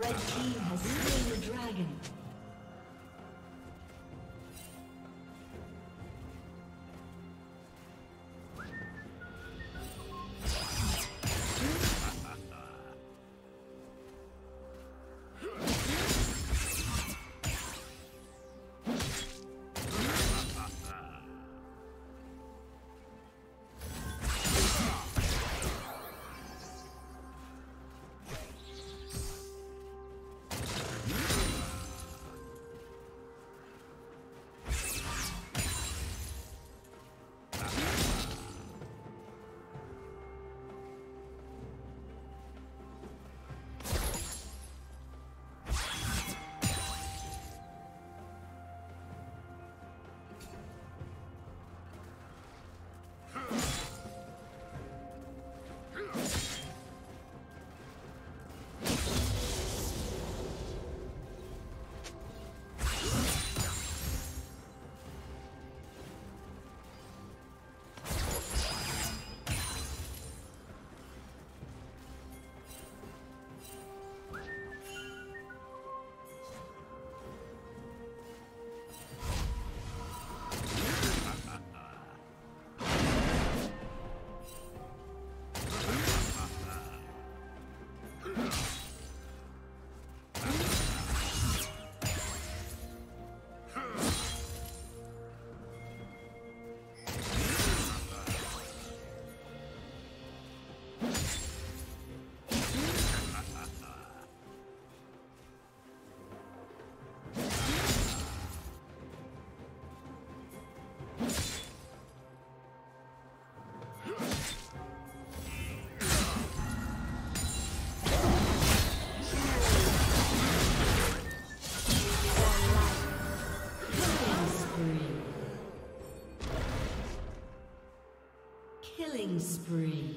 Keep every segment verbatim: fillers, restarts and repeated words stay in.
Red team has slain the dragon. Killing spree.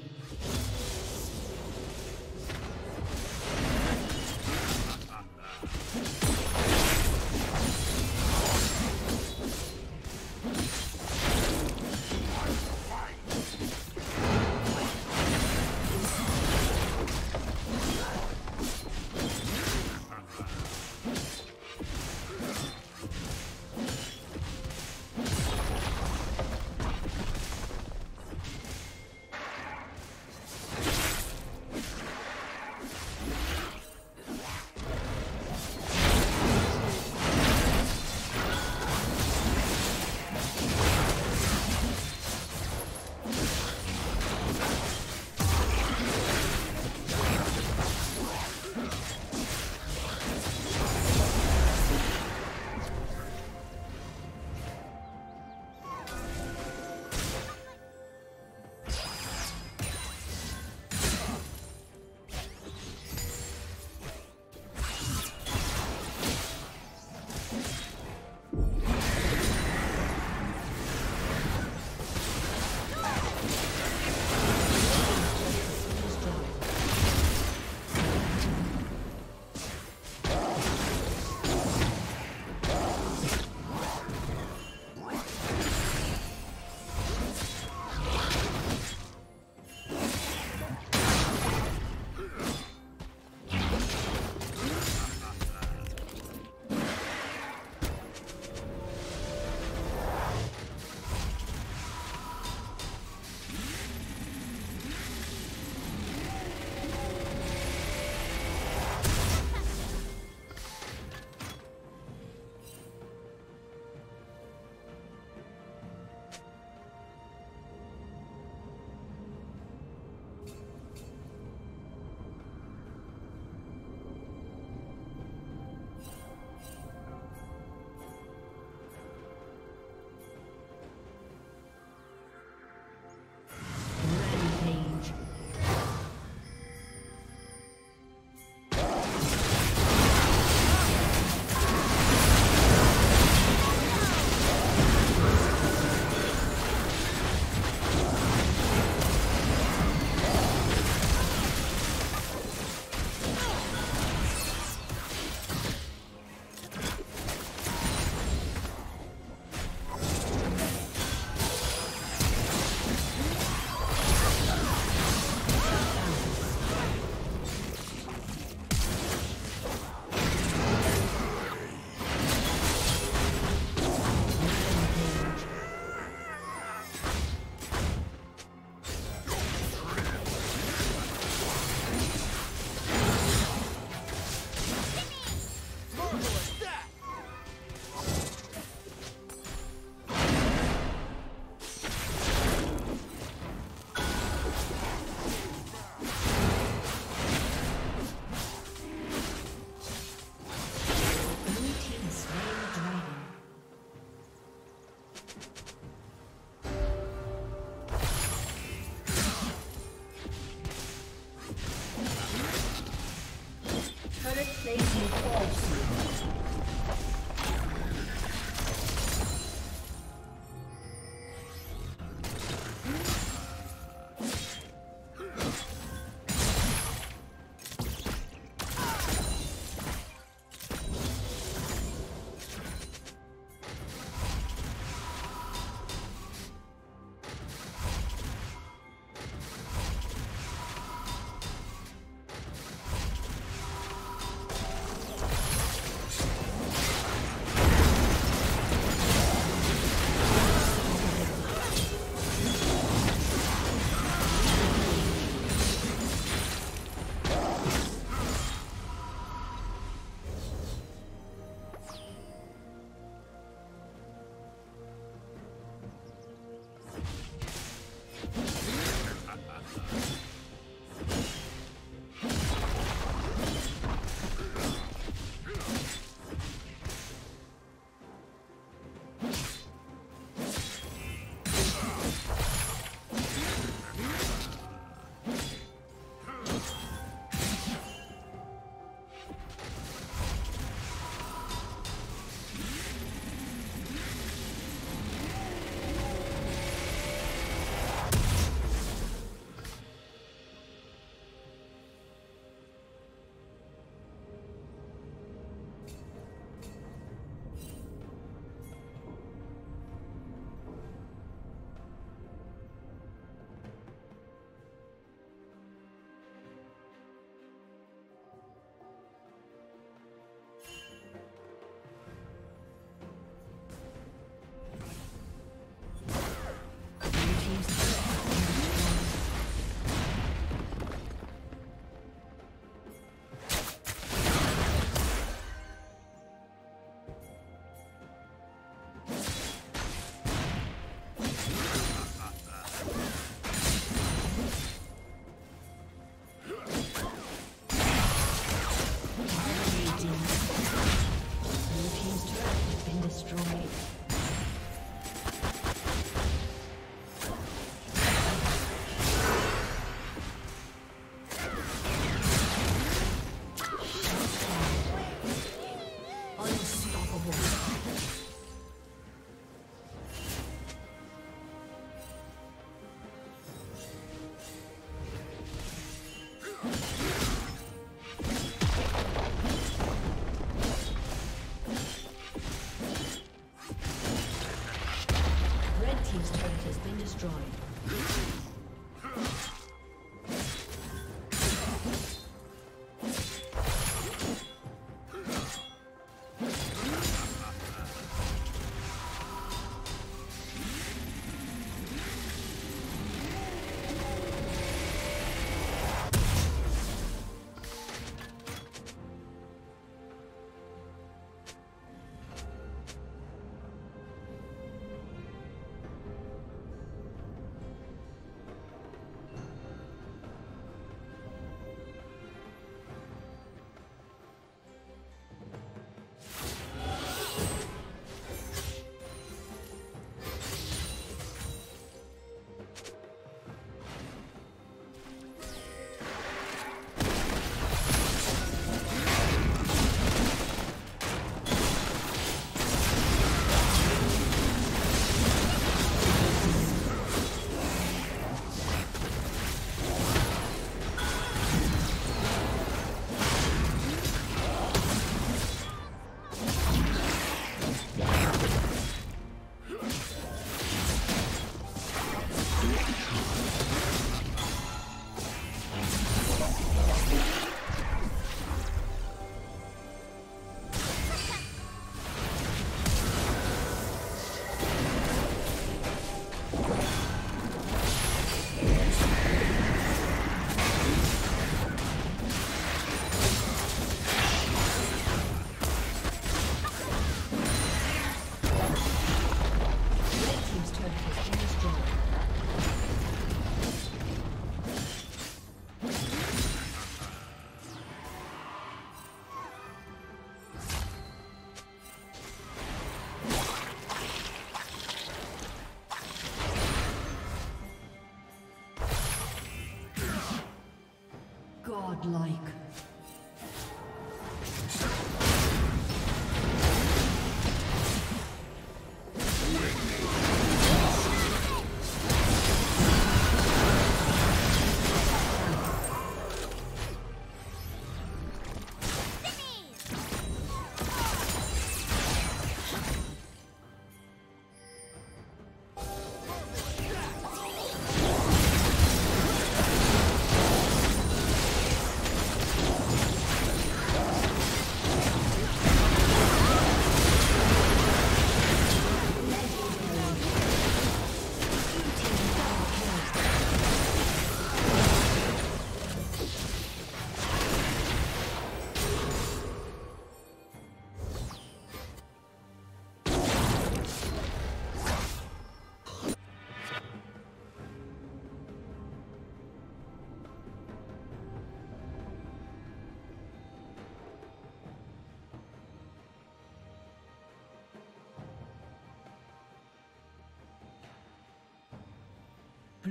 Godlike.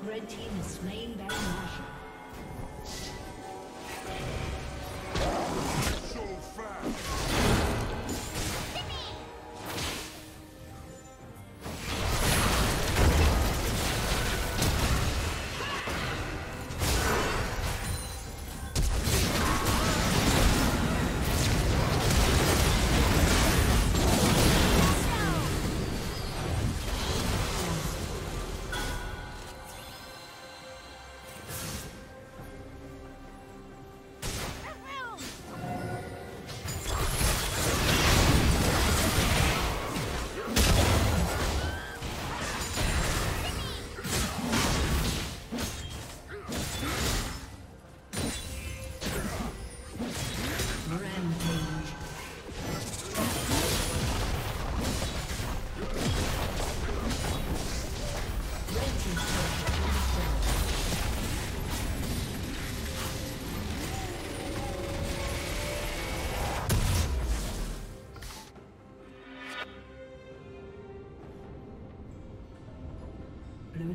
The red team is slain by Baron. Blue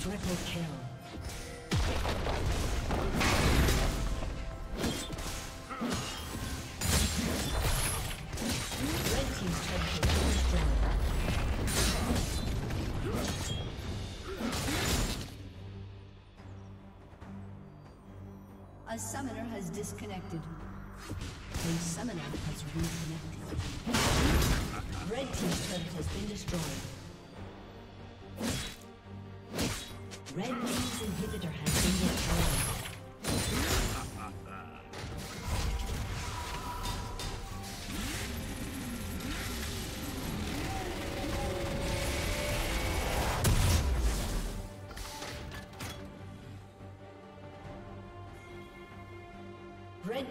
Triple kill. Red team's turret has been destroyed. A summoner has disconnected. A summoner has reconnected. Red team's turret has been destroyed. Red team's inhibitor has been destroyed. Red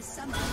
Some